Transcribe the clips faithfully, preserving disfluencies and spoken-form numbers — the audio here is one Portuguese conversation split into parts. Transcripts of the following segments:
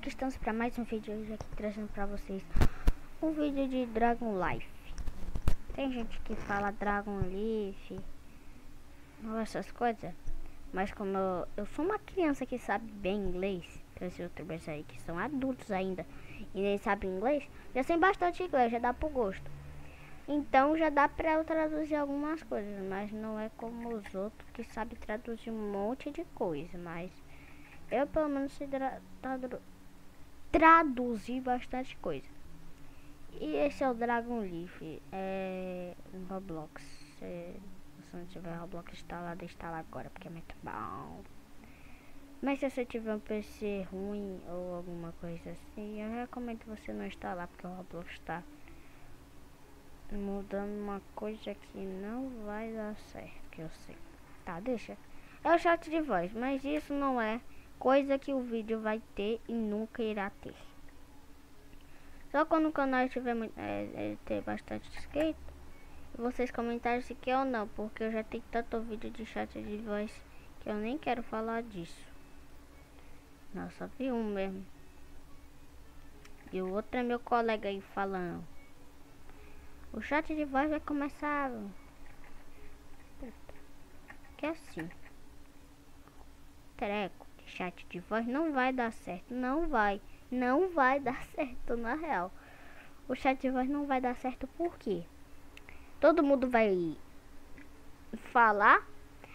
que estamos para mais um vídeo hoje aqui, trazendo para vocês um vídeo de Dragon Life. Tem gente que fala Dragon Life, essas coisas, mas como eu, eu sou uma criança que sabe bem inglês, tem os youtubers aí que são adultos ainda e nem sabem inglês, já sei bastante inglês, já dá pro gosto. Então já dá pra eu traduzir algumas coisas, mas não é como os outros que sabem traduzir um monte de coisa. Mas eu pelo menos sei tra tra traduzir bastante coisa. E esse é o Dragon Life, é Roblox. É, se não tiver Roblox instalado, instala agora, porque é muito bom. Mas se você tiver um P C ruim ou alguma coisa assim, eu recomendo você não instalar, porque o Roblox tá mudando uma coisa que não vai dar certo, que eu sei. Tá, deixa. É o chat de voz, mas isso não é coisa que o vídeo vai ter e nunca irá ter. Só quando o canal tiver é, ter bastante inscrito, vocês comentarem se quer ou não, porque eu já tenho tanto vídeo de chat de voz que eu nem quero falar disso. Não, só vi um mesmo. E o outro é meu colega aí falando. O chat de voz vai começar que é assim. Treco, chat de voz não vai dar certo, não vai, não vai dar certo na real. O chat de voz não vai dar certo porque todo mundo vai falar,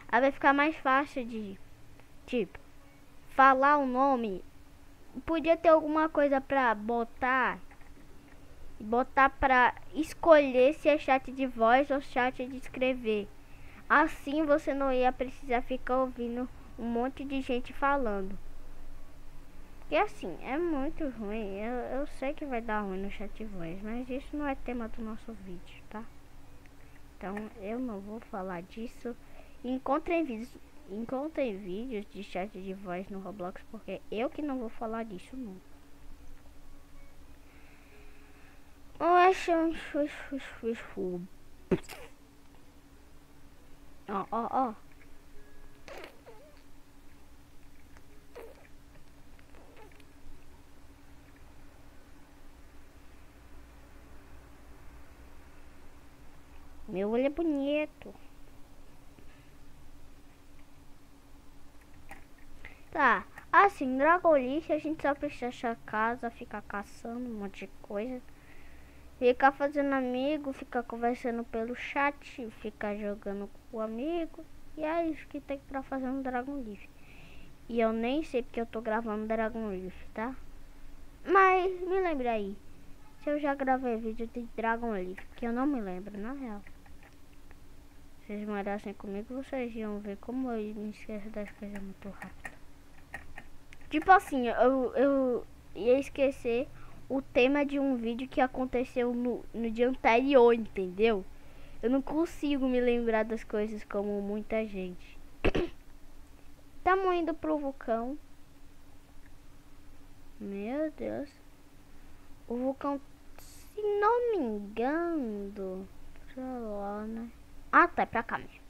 aí vai ficar mais fácil de tipo falar o nome. Podia ter alguma coisa pra botar. Botar para escolher se é chat de voz ou chat de escrever. Assim você não ia precisar ficar ouvindo um monte de gente falando. E assim, é muito ruim. Eu, eu sei que vai dar ruim no chat de voz, mas isso não é tema do nosso vídeo, tá? Então eu não vou falar disso. Encontrem vídeos, encontrem vídeos de chat de voz no Roblox, porque eu que não vou falar disso nunca. Ó, ó, ó. Meu olho é bonito. Tá, assim, Dragon Life a gente só precisa achar casa, ficar caçando um monte de coisa. Ficar fazendo amigo, ficar conversando pelo chat, ficar jogando com o amigo. E é isso que tem pra fazer no Dragon Life. E eu nem sei porque eu tô gravando Dragon Life, tá? Mas me lembra aí se eu já gravei vídeo de Dragon Life, que eu não me lembro, na real. Se vocês morassem comigo, vocês iam ver como eu me esqueço das coisas muito rápido. Tipo assim, eu, eu ia esquecer o tema de um vídeo que aconteceu no, no dia anterior, entendeu? Eu não consigo me lembrar das coisas como muita gente. Tamo indo pro vulcão. Meu Deus. O vulcão, se não me engano, pra lá, né? Ah, tá, é pra cá mesmo.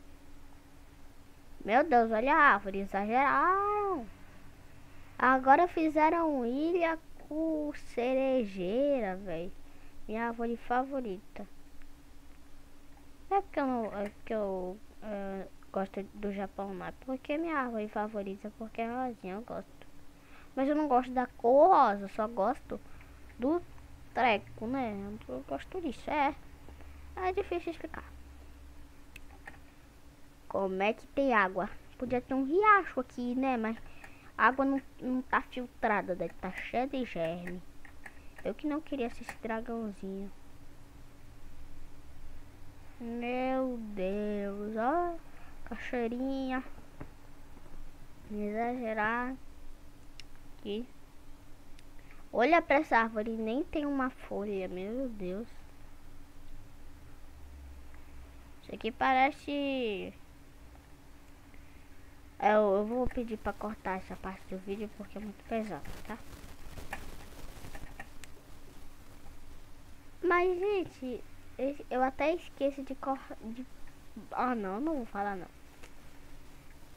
Meu Deus, olha a árvore, exageraram. Agora fizeram ilha o cerejeira, velho. Minha árvore favorita. É porque eu, não, é porque eu uh, gosto do Japão, não é porque minha árvore favorita, porque é rosinha, eu gosto. Mas eu não gosto da cor rosa, eu só gosto do treco, né? Eu gosto disso, é. É difícil explicar. Como é que tem água? Podia ter um riacho aqui, né? Mas a água não, não tá filtrada, deve tá cheia de germe. Eu que não queria ser esse dragãozinho. Meu Deus, ó. Cachoeirinha. Exagerar. Aqui. Olha pra essa árvore, nem tem uma folha, meu Deus. Isso aqui parece... Eu, eu vou pedir pra cortar essa parte do vídeo porque é muito pesado, tá? Mas, gente, eu até esqueço de cortar... De... Ah, não, não vou falar, não.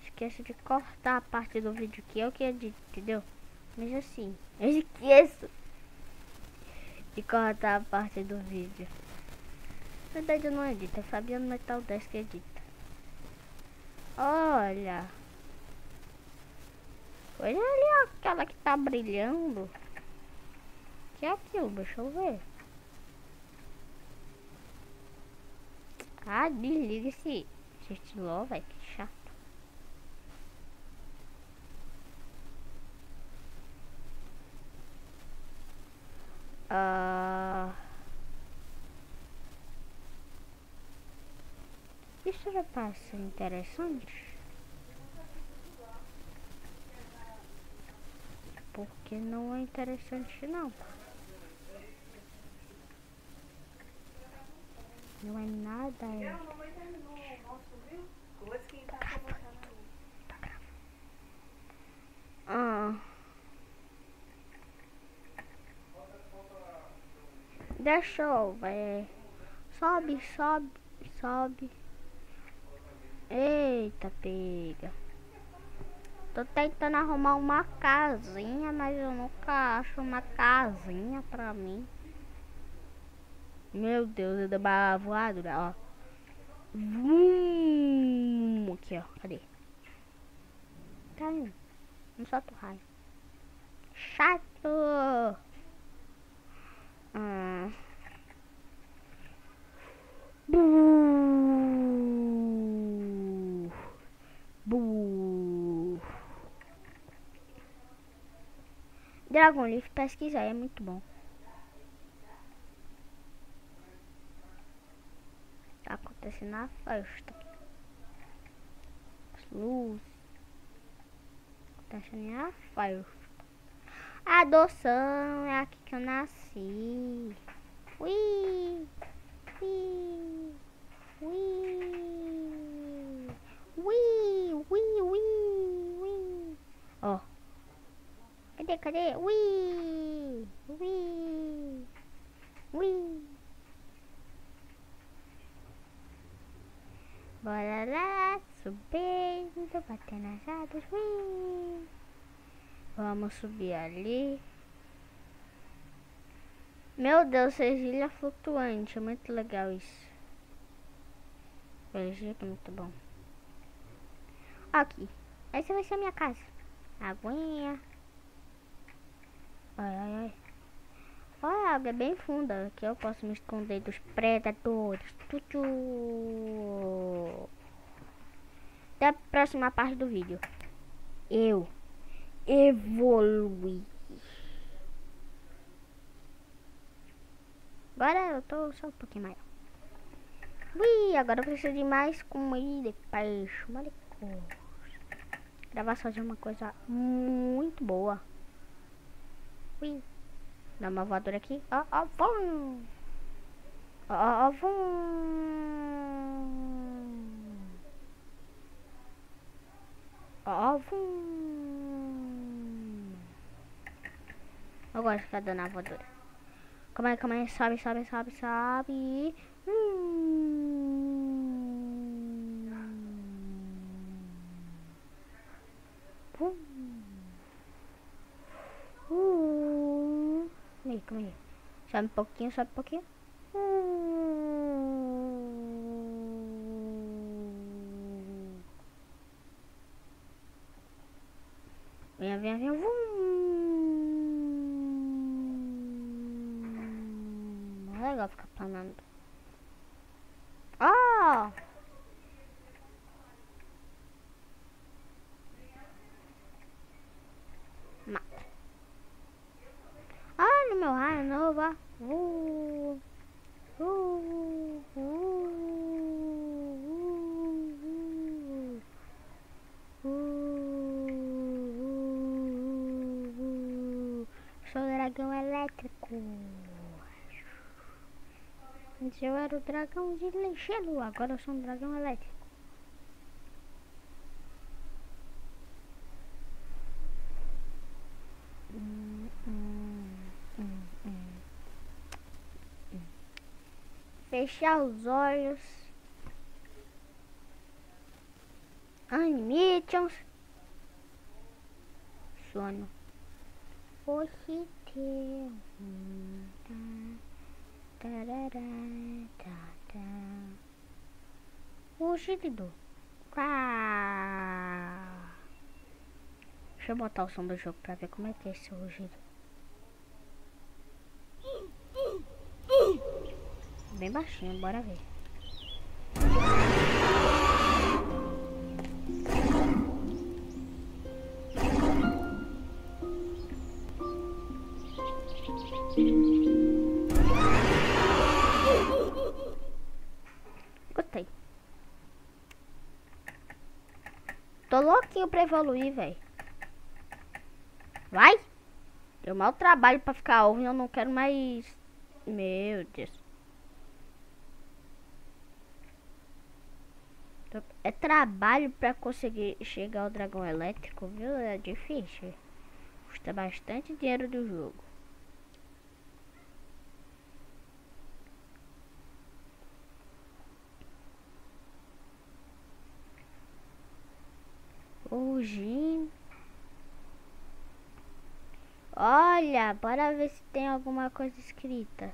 Esqueço de cortar a parte do vídeo que eu que edito, entendeu? Mas assim, eu esqueço de cortar a parte do vídeo. Na verdade eu não edito, é Fabiano Metal dez que edita. Olha. Olha ali aquela que tá brilhando. Que é aquilo, deixa eu ver. Ah, desliga esse estiló, velho, que chato. Ah... Isso já passa interessante. Porque não é interessante não. Não é nada. É. Tá gravando. Tá gravando. Ah. Deixa eu ver. Sobe, sobe, sobe. Eita, pega. Tô tentando arrumar uma casinha, mas eu nunca acho uma casinha pra mim. Meu Deus, eu dei uma voadora, ó. Vum, aqui, ó. Cadê? Caiu. Não solta o raio. Chato! Hum. Buuuu. Buuuu. Dragon Life, pesquisar, é muito bom. Acontece na festa. As luzes. Acontece na festa. A adoção é aqui que eu nasci. Ui! Ui! Ui! Ui! Ui! Ui! Ui! Ó. Cadê? Cadê? Ui! Ui! Ui! Bora lá, subindo, batendo as asas, ui. Vamos subir ali. Meu Deus, ilha flutuante, muito legal isso. Veja que é muito bom. Aqui, essa vai ser a minha casa. Aguinha. Ai, ai, ai. Olha, a água é bem funda, aqui eu posso me esconder dos predadores. Tutu. Até a próxima parte do vídeo. Eu evolui. Agora eu tô só um pouquinho maior. Ui, agora eu preciso de mais comida e peixe. Olha que coisa. Gravar sozinho é uma coisa muito boa. Ui. Dá uma voadora aqui. Ó, ó, vum. Ó, ó, vum. Ó, ó, vum. Eu gosto de ficar dando a voadora. Calma aí, calma aí. Sobe, sobe, sobe, sobe. Hum. Pum. Calma aí. Sobe um pouquinho, sobe um pouquinho. Hum. Vem, vem, vem. Hum. É legal ficar planando. Ah! Meu raio nova. Uh, uh, uh, uh, uh, uh, uh, uh. Sou dragão elétrico. Antes eu era o dragão de gelo, agora eu sou um dragão elétrico. Fechar os olhos. Animations. Sono. hoje teu o gílido. Ah. Deixa eu botar o som do jogo pra ver como é que é esse rugido. Bem baixinho, bora ver. Gostei. Tô louquinho pra evoluir, velho. Vai! Deu mau trabalho pra ficar ovo e eu não quero mais. Meu Deus. É trabalho pra conseguir chegar ao dragão elétrico, viu? É difícil. Custa bastante dinheiro do jogo. Hoje, olha, bora ver se tem alguma coisa escrita.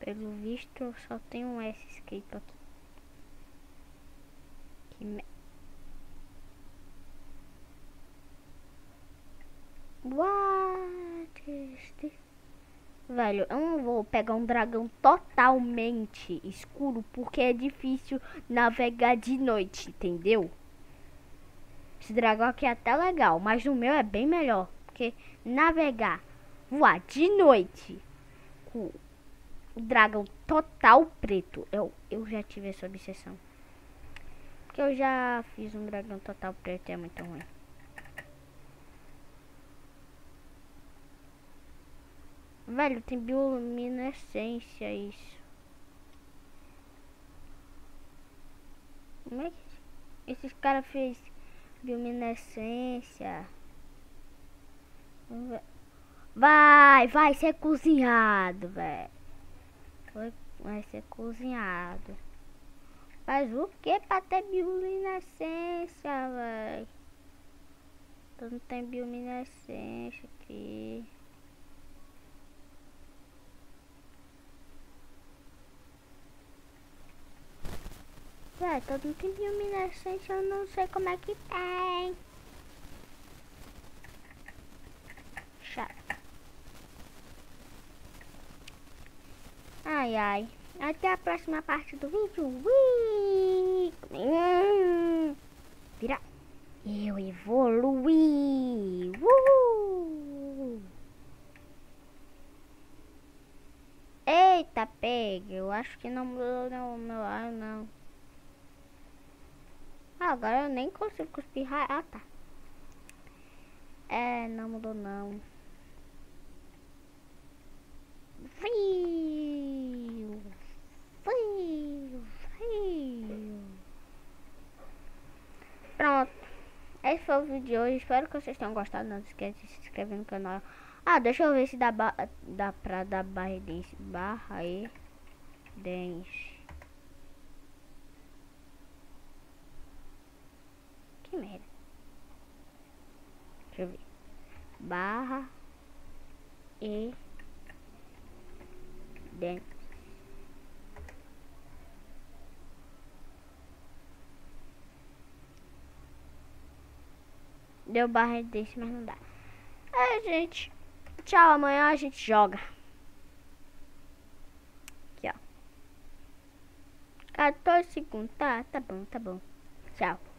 Pelo visto, só tem um S escrito aqui. Que me... What is this? Velho, eu não vou pegar um dragão totalmente escuro porque é difícil navegar de noite, entendeu? Esse dragão aqui é até legal, mas o meu é bem melhor. Porque navegar, voar de noite com o dragão total preto, eu, eu já tive essa obsessão. Porque eu já fiz um dragão total preto e é muito ruim. Velho, tem bioluminescência, isso. Como é que esses caras fez bioluminescência? Vai, vai ser cozinhado, velho. Vai ser cozinhado. Mas o que pra ter bioluminescência, velho? Então não tem bioluminescência aqui. Ué, todo mundo tem bioluminescência, eu não sei como é que tem. Chato. Ai, ai. Até a próxima parte do vídeo. Ui! Hum. Vira. Eu evoluí. Uhul. Eita, pega. Eu acho que não mudou o meu ar, não. Ah, agora eu nem consigo cuspir. Ah, tá. É, não mudou não. Frio. Frio. Frio. Pronto. Esse foi o vídeo de hoje. Espero que vocês tenham gostado. Não se esqueça de se inscrever no canal. Ah, deixa eu ver se dá, ba dá pra dar barra e dente. Barra e dente. Que merda. Deixa eu ver. Barra e dente. Deu barra e dente, mas não dá. Ai, gente. Tchau, amanhã a gente joga. Aqui, ó. quatorze segundos. Tá, tá bom, tá bom. Tchau.